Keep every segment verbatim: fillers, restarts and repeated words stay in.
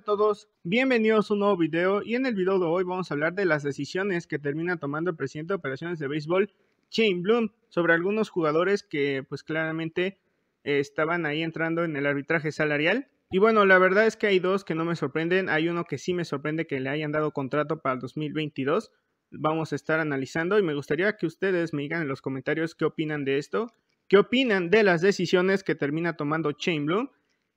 Hola a todos, bienvenidos a un nuevo video y en el video de hoy vamos a hablar de las decisiones que termina tomando el presidente de operaciones de béisbol, Chaim Bloom, sobre algunos jugadores que pues claramente eh, estaban ahí entrando en el arbitraje salarial. Y bueno, la verdad es que hay dos que no me sorprenden, hay uno que sí me sorprende que le hayan dado contrato para el dos mil veintidós, vamos a estar analizando y me gustaría que ustedes me digan en los comentarios qué opinan de esto, qué opinan de las decisiones que termina tomando Chaim Bloom.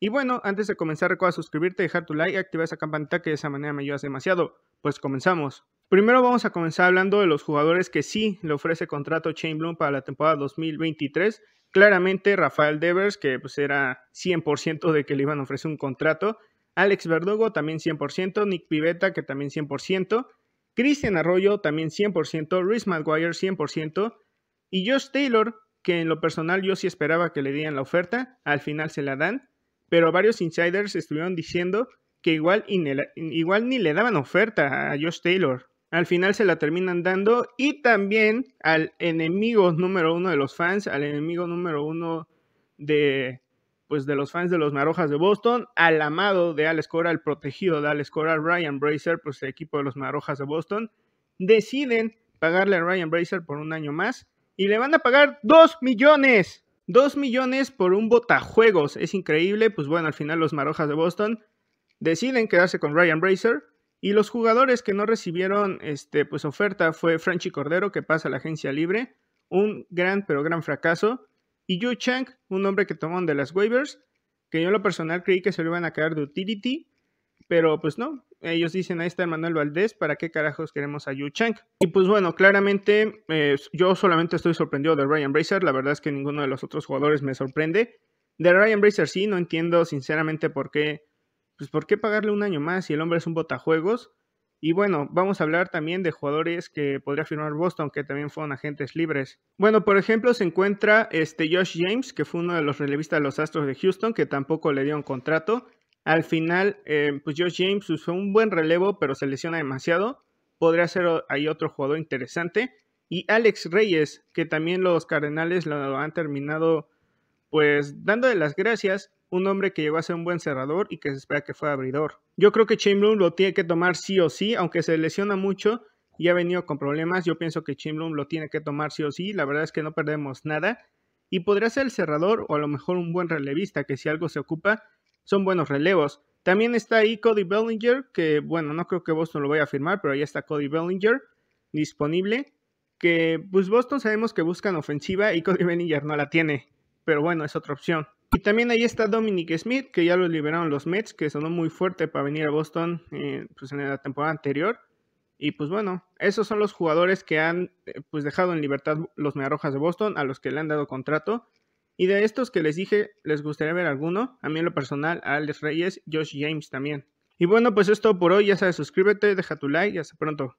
Y bueno, antes de comenzar recuerda suscribirte, dejar tu like, activar esa campanita que de esa manera me ayudas demasiado. Pues comenzamos. Primero vamos a comenzar hablando de los jugadores que sí le ofrece contrato Chaim Bloom para la temporada dos mil veintitrés. Claramente Rafael Devers, que pues era cien por ciento de que le iban a ofrecer un contrato. Alex Verdugo también cien por ciento, Nick Pivetta que también cien por ciento, Cristian Arroyo también cien por ciento, Rhys Maguire cien por ciento y Josh Taylor, que en lo personal yo sí esperaba que le dieran la oferta, al final se la dan. Pero varios insiders estuvieron diciendo que igual, igual ni le daban oferta a Josh Taylor. Al final se la terminan dando y también al enemigo número uno de los fans, al enemigo número uno de, pues de los fans de los Marrojas de Boston, al amado de Alex Cora, al protegido de Alex Cora, Ryan Brasier, pues el equipo de los Marrojas de Boston, deciden pagarle a Ryan Brasier por un año más y le van a pagar dos millones. dos millones por un botajuegos, es increíble. Pues bueno, al final los Marrojas de Boston deciden quedarse con Ryan Brasier y los jugadores que no recibieron este, pues, oferta fue Franchy Cordero, que pasa a la agencia libre, un gran pero gran fracaso, y Yu Chang, un hombre que tomaron de las waivers, que yo en lo personal creí que se lo iban a quedar de utility, pero pues no, ellos dicen ahí está Manuel Valdés, ¿para qué carajos queremos a Yu Chang? Y pues bueno, claramente eh, yo solamente estoy sorprendido de Ryan Brasier, la verdad es que ninguno de los otros jugadores me sorprende. De Ryan Brasier sí, no entiendo sinceramente por qué, pues por qué pagarle un año más si el hombre es un botajuegos. Y bueno, vamos a hablar también de jugadores que podría firmar Boston, que también fueron agentes libres. Bueno, por ejemplo, se encuentra este Josh James, que fue uno de los relevistas de los Astros de Houston, que tampoco le dieron contrato. Al final, eh, pues Josh James usó un buen relevo, pero se lesiona demasiado. Podría ser ahí otro jugador interesante. Y Alex Reyes, que también los Cardenales lo han terminado, pues, dándole las gracias. Un hombre que llegó a ser un buen cerrador y que se espera que fuera abridor. Yo creo que Chaim Bloom lo tiene que tomar sí o sí, aunque se lesiona mucho y ha venido con problemas. Yo pienso que Chaim Bloom lo tiene que tomar sí o sí. La verdad es que no perdemos nada. Y podría ser el cerrador o a lo mejor un buen relevista, que si algo se ocupa, son buenos relevos. También está ahí Cody Bellinger, que bueno, no creo que Boston lo vaya a firmar, pero ahí está Cody Bellinger disponible, que pues Boston sabemos que buscan ofensiva y Cody Bellinger no la tiene, pero bueno, es otra opción. Y también ahí está Dominic Smith, que ya lo liberaron los Mets, que sonó muy fuerte para venir a Boston eh, pues en la temporada anterior. Y pues bueno, esos son los jugadores que han eh, pues dejado en libertad los Mediarrojas de Boston, a los que le han dado contrato. Y de estos que les dije, ¿les gustaría ver alguno? A mí en lo personal, a Alex Reyes, Josh James también. Y bueno, pues es todo por hoy. Ya sabes, suscríbete, deja tu like y hasta pronto.